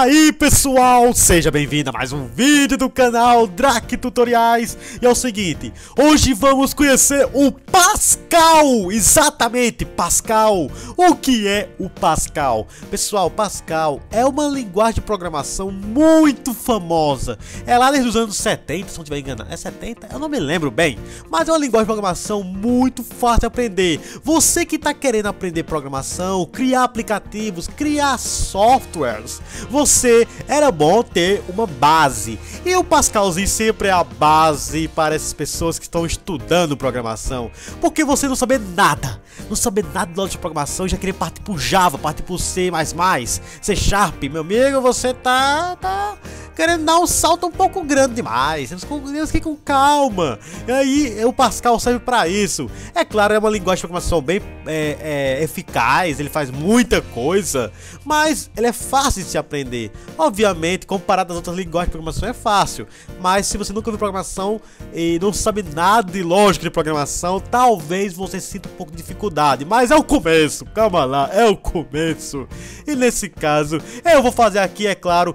aí pessoal, seja bem-vindo a mais um vídeo do canal Drak Tutoriais. E é o seguinte, hoje vamos conhecer o Pascal, exatamente, Pascal. O que é o Pascal? Pessoal, Pascal é uma linguagem de programação muito famosa. É lá desde os anos 70, se não estiver enganado, é 70? Eu não me lembro bem. Mas é uma linguagem de programação muito fácil de aprender. Você que está querendo aprender programação, criar aplicativos, criar softwares, você era bom ter uma base. E o Pascalzinho sempre é a base para essas pessoas que estão estudando programação, porque você não sabe nada, do lado de programação, já querer partir pro Java, partir pro C++, C Sharp, meu amigo, você tá querendo dar um salto um pouco grande demais. Temos que ir com calma. E aí o Pascal serve para isso. É claro, é uma linguagem de programação bem eficaz, ele faz muita coisa, mas ele é fácil de se aprender. Obviamente, comparado às outras linguagens de programação é fácil, mas se você nunca viu programação e não sabe nada de lógica de programação, talvez você sinta um pouco de dificuldade, mas é o começo, calma lá, é o começo. E nesse caso, eu vou fazer aqui, é claro,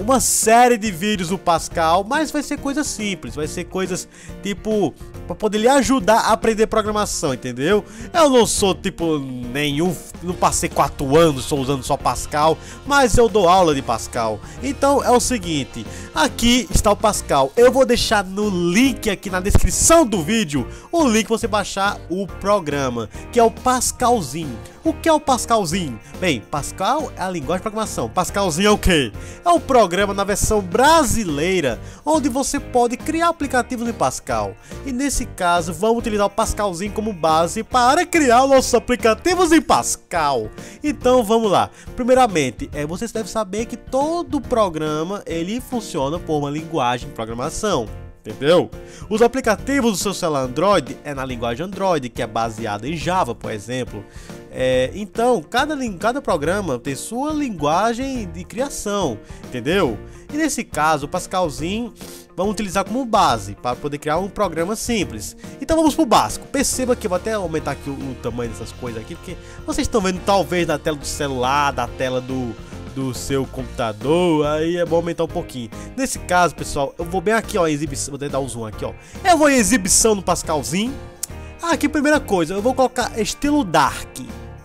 uma série de vídeos do Pascal, mas vai ser coisas simples, vai ser coisas tipo para poder lhe ajudar a aprender programação, entendeu? Eu não sou tipo nenhum, não passei 4 anos só usando só Pascal, mas eu dou aula de Pascal. Então é o seguinte, aqui está o Pascal. Eu vou deixar no link aqui na descrição do vídeo o link para você baixar o programa, que é o Pascalzinho. O que é o Pascalzinho? Bem, Pascal é a linguagem de programação. Pascalzinho é o quê? É um programa na versão brasileira, onde você pode criar aplicativos em Pascal. E nesse caso, vamos utilizar o Pascalzinho como base para criar nossos aplicativos em Pascal. Então, vamos lá. Primeiramente, vocês devem saber que todo programa, ele funciona por uma linguagem de programação. Entendeu? Os aplicativos do seu celular Android é na linguagem Android, que é baseada em Java, por exemplo. Então, cada programa tem sua linguagem de criação, entendeu? E nesse caso, o Pascalzinho vamos utilizar como base para poder criar um programa simples. Então vamos pro básico. Perceba que eu vou até aumentar aqui o tamanho dessas coisas aqui, porque vocês estão vendo talvez na tela do celular, da tela do seu computador, aí é bom aumentar um pouquinho. Nesse caso, pessoal, eu vou bem aqui, ó, em exibição, vou dar um zoom aqui, ó. Eu vou em exibição no Pascalzinho. Aqui, primeira coisa, eu vou colocar estilo dark.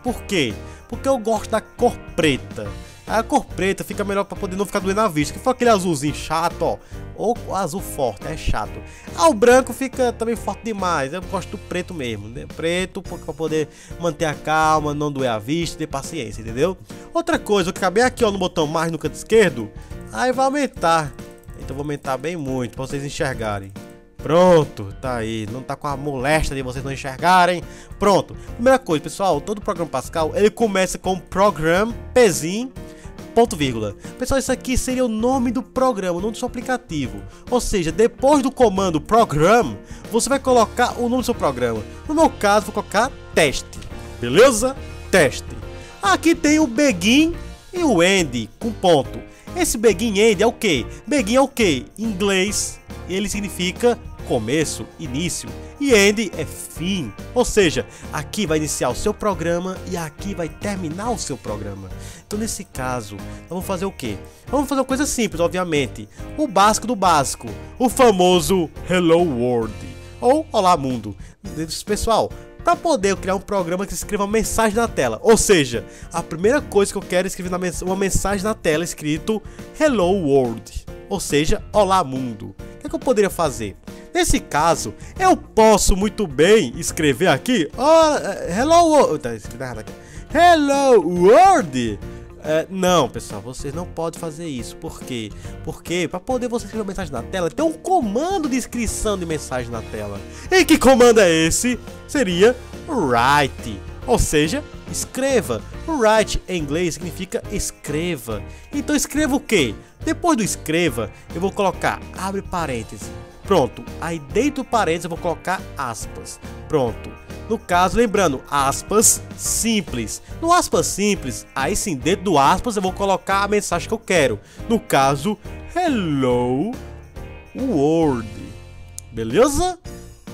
Por quê? Porque eu gosto da cor preta. A cor preta fica melhor para poder não ficar doendo a vista. Que foi aquele azulzinho chato, ó. Ou azul forte, é chato. Ah, o branco fica também forte demais. Eu gosto do preto mesmo, né? Preto para poder manter a calma, não doer a vista, ter paciência, entendeu? Outra coisa, eu acabei aqui, ó, no botão mais no canto esquerdo. Aí vai aumentar. Então vou aumentar bem muito para vocês enxergarem. Pronto, tá aí, não tá com a moléstia de vocês não enxergarem. Pronto, primeira coisa, pessoal, todo programa Pascal, ele começa com program, pezinho, ponto vírgula. Pessoal, isso aqui seria o nome do programa, o nome do seu aplicativo. Ou seja, depois do comando program, você vai colocar o nome do seu programa. No meu caso, vou colocar teste, beleza? Teste. Aqui tem o begin e o end, com ponto. Esse begin e end é o quê? Begin é o quê? Em inglês, ele significa começo, início, e end é fim, ou seja, aqui vai iniciar o seu programa e aqui vai terminar o seu programa. Então nesse caso, vamos fazer o quê? Vamos fazer uma coisa simples, obviamente, o básico do básico, o famoso Hello World, ou Olá Mundo. Pessoal, para poder criar um programa que escreva uma mensagem na tela, ou seja, a primeira coisa que eu quero é escrever uma mensagem na tela escrito Hello World, ou seja, Olá Mundo. O que eu poderia fazer? Nesse caso, eu posso muito bem escrever aqui, Hello World. Hello World. Não, pessoal, vocês não podem fazer isso. Por quê? Porque para poder você escrever uma mensagem na tela, tem um comando de inscrição de mensagem na tela. E que comando é esse? Seria write, ou seja, escreva. Write em inglês significa escreva. Então escreva o quê? Depois do escreva, eu vou colocar abre parênteses. Pronto, aí dentro do parênteses eu vou colocar aspas. Pronto. No caso, lembrando, aspas simples. No aspas simples, aí sim, dentro do aspas eu vou colocar a mensagem que eu quero. No caso, Hello World. Beleza?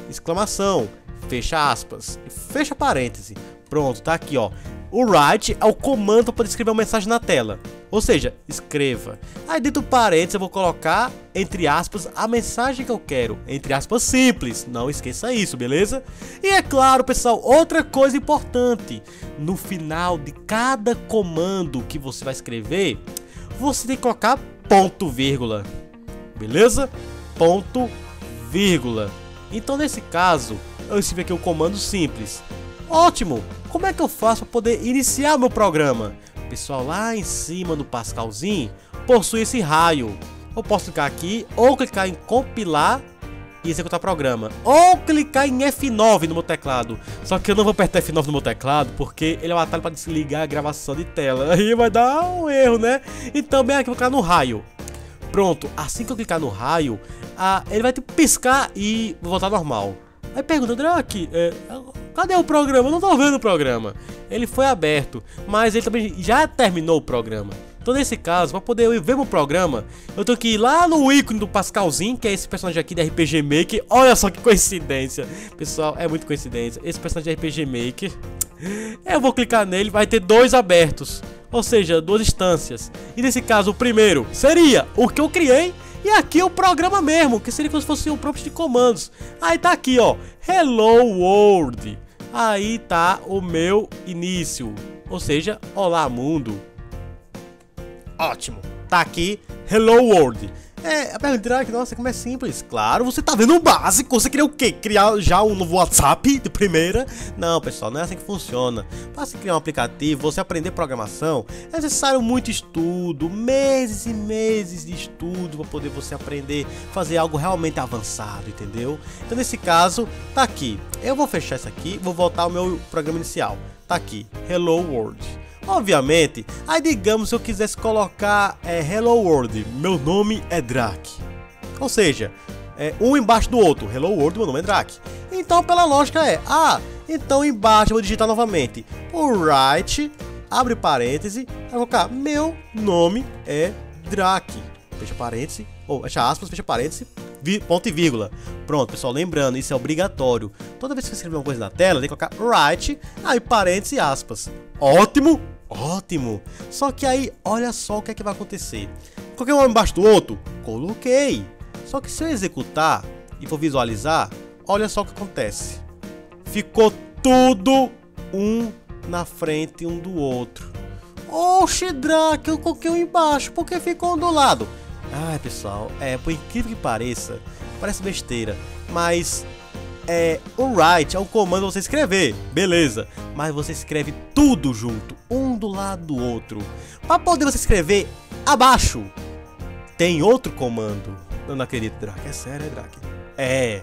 Exclamação, fecha aspas, fecha parêntese. Pronto, tá aqui, ó. O write é o comando para escrever uma mensagem na tela, ou seja, escreva. Aí dentro do parênteses eu vou colocar, entre aspas, a mensagem que eu quero, entre aspas simples, não esqueça isso, beleza? E é claro, pessoal, outra coisa importante, no final de cada comando que você vai escrever, você tem que colocar ponto vírgula, beleza? Ponto vírgula. Então nesse caso, eu escrevi aqui um comando simples. Ótimo! Como é que eu faço para poder iniciar meu programa? Pessoal, lá em cima no Pascalzinho, possui esse raio. Eu posso clicar aqui, ou clicar em compilar e executar programa. Ou clicar em F9 no meu teclado. Só que eu não vou apertar F9 no meu teclado, porque ele é um atalho para desligar a gravação de tela. Aí vai dar um erro, né? Então, bem aqui, vou clicar no raio. Pronto, assim que eu clicar no raio, ele vai piscar e voltar ao normal. Aí pergunta, Drak, cadê o programa? Eu não tô vendo o programa. Ele foi aberto, mas ele também já terminou o programa. Então nesse caso, para poder eu ver meu programa, eu tenho que ir lá no ícone do Pascalzinho, que é esse personagem aqui da RPG Maker. Olha só que coincidência, pessoal, é muito coincidência. Esse personagem da RPG Maker, eu vou clicar nele, vai ter dois abertos, ou seja, duas instâncias. E nesse caso, o primeiro seria o que eu criei. E aqui é o programa mesmo, que seria como se fosse um prompt de comandos. Aí tá aqui, ó, Hello World. Aí tá o meu início, ou seja, olá mundo. Ótimo, tá aqui, Hello World. A pergunta é que, nossa, como é simples. Claro, você tá vendo o básico, você queria o quê? Criar já um novo WhatsApp de primeira? Não, pessoal, não é assim que funciona. Para se criar um aplicativo, você aprender programação, é necessário muito estudo, meses e meses de estudo para poder você aprender, fazer algo realmente avançado, entendeu? Então nesse caso, tá aqui. Eu vou fechar isso aqui, vou voltar ao meu programa inicial. Tá aqui, Hello World. Obviamente, aí digamos se eu quisesse colocar Hello World, meu nome é Drak. Ou seja, um embaixo do outro, Hello World, meu nome é Drak. Então pela lógica então embaixo eu vou digitar novamente o write, abre parêntese, vai colocar meu nome é Drak, fecha parêntese, ou fecha aspas, fecha parêntese, ponto e vírgula. Pronto, pessoal, lembrando, isso é obrigatório. Toda vez que você escrever uma coisa na tela, tem que colocar write, aí parêntese e aspas. Ótimo! Ótimo! Só que aí, olha só o que é que vai acontecer. Coloquei um embaixo do outro? Coloquei! Só que se eu executar e for visualizar, olha só o que acontece. Ficou tudo um na frente um do outro. Oxe, Drak, eu coloquei um embaixo, porque ficou um do lado. Ai, pessoal, por incrível que pareça, parece besteira, mas... o write é um comando pra você escrever, beleza, mas você escreve tudo junto, um do lado do outro. Para poder você escrever abaixo, tem outro comando. Eu não acredito, Drak, é sério, Drak? É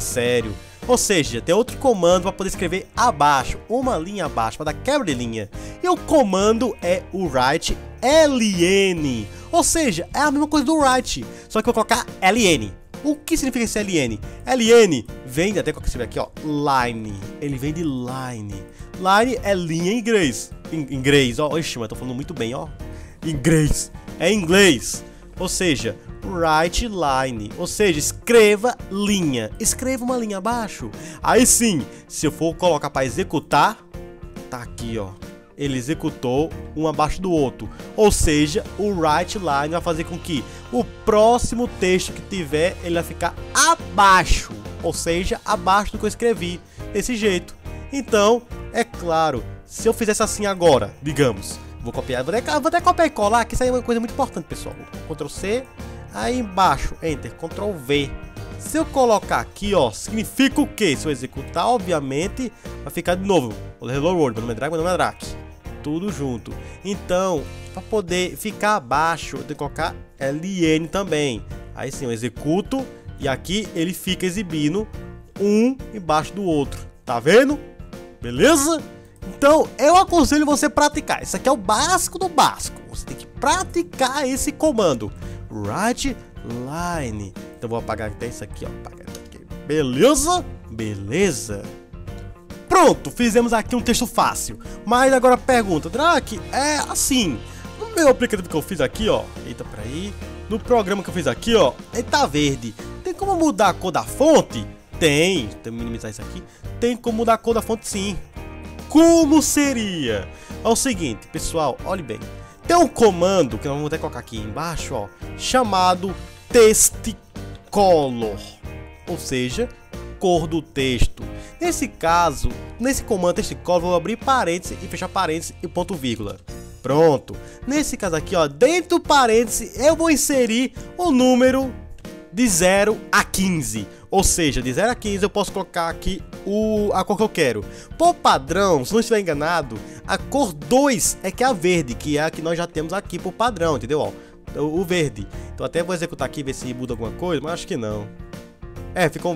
sério. Ou seja, tem outro comando para poder escrever abaixo, uma linha abaixo, para dar quebra de linha. E o comando é o write ln, ou seja, é a mesma coisa do write, só que eu vou colocar ln. O que significa esse LN? LN vem, até que eu escrevi aqui, ó, line. Ele vem de line. Line é linha em inglês. Em inglês, ó. Oxi, mas tô falando muito bem, ó. Inglês. É inglês. Ou seja, write line. Ou seja, escreva linha. Escreva uma linha abaixo. Aí sim, se eu for colocar para executar, tá aqui, ó. Ele executou um abaixo do outro. Ou seja, o WriteLine vai fazer com que o próximo texto que tiver, ele vai ficar abaixo. Ou seja, abaixo do que eu escrevi. Desse jeito. Então, é claro, se eu fizesse assim agora, digamos. Vou copiar, vou até copiar e colar, que isso aí é uma coisa muito importante, pessoal. Ctrl C, aí embaixo, Enter, Ctrl V. Se eu colocar aqui, ó, significa o que? Se eu executar, obviamente, vai ficar de novo. Hello World, meu nome é Drak. Tudo junto. Então, para poder ficar abaixo, eu tenho que colocar LN também. Aí sim, eu executo e aqui ele fica exibindo um embaixo do outro. Tá vendo? Beleza? Então, eu aconselho você a praticar. Isso aqui é o básico do básico. Você tem que praticar esse comando. Write line. Então, vou apagar até isso aqui, ó. Apagar aqui. Beleza? Beleza? Pronto, fizemos aqui um texto fácil. Mas agora pergunta, Drak, é assim, no meu aplicativo que eu fiz aqui, ó, eita, peraí, no programa que eu fiz aqui, ó, ele tá verde. Tem como mudar a cor da fonte? Tem que minimizar isso aqui. Tem como mudar a cor da fonte, sim. como seria? É o seguinte, pessoal, olhe bem. Tem um comando, que nós vamos até colocar aqui embaixo, ó, chamado TextColor, ou seja, cor do texto. Nesse caso, nesse comando TextColor, vou abrir parênteses e fechar parênteses e ponto vírgula. Pronto. Nesse caso aqui, ó, dentro do parênteses, eu vou inserir o número de 0 a 15. Ou seja, de 0 a 15 eu posso colocar aqui a cor que eu quero. Por padrão, se não estiver enganado, a cor 2 é que é a verde, que é a que nós já temos aqui por padrão, entendeu? Ó, o verde. Então até vou executar aqui, ver se muda alguma coisa, mas acho que não. É, ficou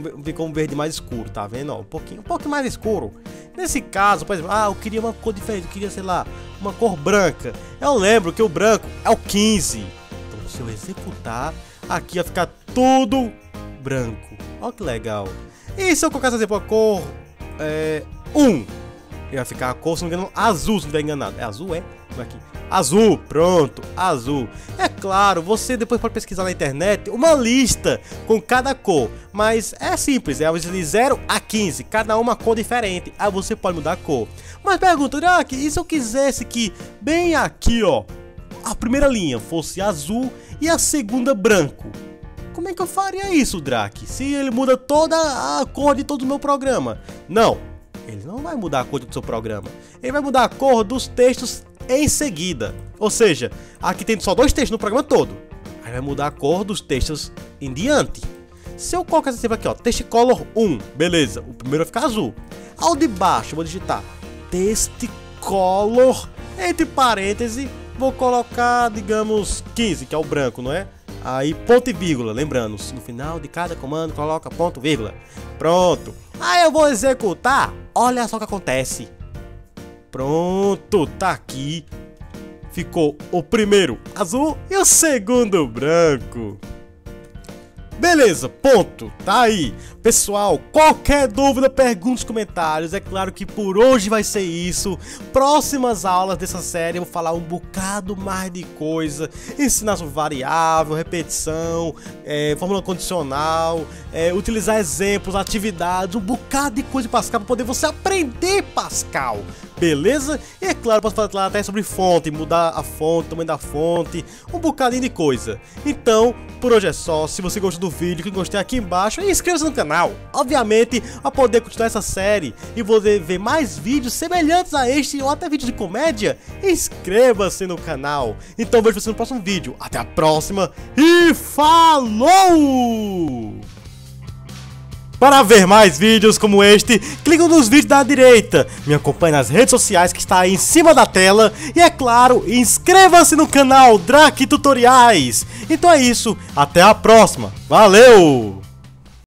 um verde mais escuro, tá vendo? Ó, um pouquinho mais escuro. Nesse caso, por exemplo, eu queria uma cor diferente, eu queria, sei lá, uma cor branca. Eu lembro que o branco é o 15. Então se eu executar, aqui vai ficar tudo branco. Olha que legal. E se eu colocar, por exemplo, a cor 1, vai ficar a cor, se não me engano, azul, se não estiver enganado. É azul, é? Aqui. Azul, pronto, azul. É claro, você depois pode pesquisar na internet uma lista com cada cor, mas é simples, é de 0 a 15, cada uma cor diferente. Aí você pode mudar a cor. Mas pergunta, Drak, e se eu quisesse que bem aqui, ó, a primeira linha fosse azul e a segunda branco? Como é que eu faria isso, Drak? Se ele muda toda a cor de todo o meu programa? Não, ele não vai mudar a cor do seu programa. Ele vai mudar a cor dos textos em seguida. Ou seja, aqui tem só 2 textos no programa todo. Aí vai mudar a cor dos textos em diante. Se eu colocar esse tipo aqui, ó, TextColor 1, beleza, o primeiro vai ficar azul. Ao de baixo eu vou digitar TextColor, entre parênteses, vou colocar, digamos, 15, que é o branco, não é? Aí ponto e vírgula, lembrando, no final de cada comando coloca ponto e vírgula. Pronto. Aí eu vou executar, olha só o que acontece. Pronto, tá aqui. Ficou o primeiro azul e o segundo branco. Beleza, ponto, tá aí. Pessoal, qualquer dúvida, pergunta nos comentários. É claro que por hoje vai ser isso. Próximas aulas dessa série eu vou falar um bocado mais de coisa. Ensinar sobre variável, repetição, fórmula condicional, utilizar exemplos, atividades, um bocado de coisa de Pascal para poder você aprender Pascal. Beleza? E é claro, posso falar até sobre fonte, mudar a fonte, tamanho da fonte, um bocadinho de coisa. Então, por hoje é só. Se você gostou do vídeo, clique em gostei aqui embaixo e inscreva-se no canal, obviamente, para poder continuar essa série e poder ver mais vídeos semelhantes a este ou até vídeos de comédia. Inscreva-se no canal. Então, vejo você no próximo vídeo. Até a próxima e falou! Para ver mais vídeos como este, clique nos vídeos da direita, me acompanhe nas redes sociais que está aí em cima da tela e, é claro, inscreva-se no canal Drak Tutoriais. Então é isso, até a próxima, valeu!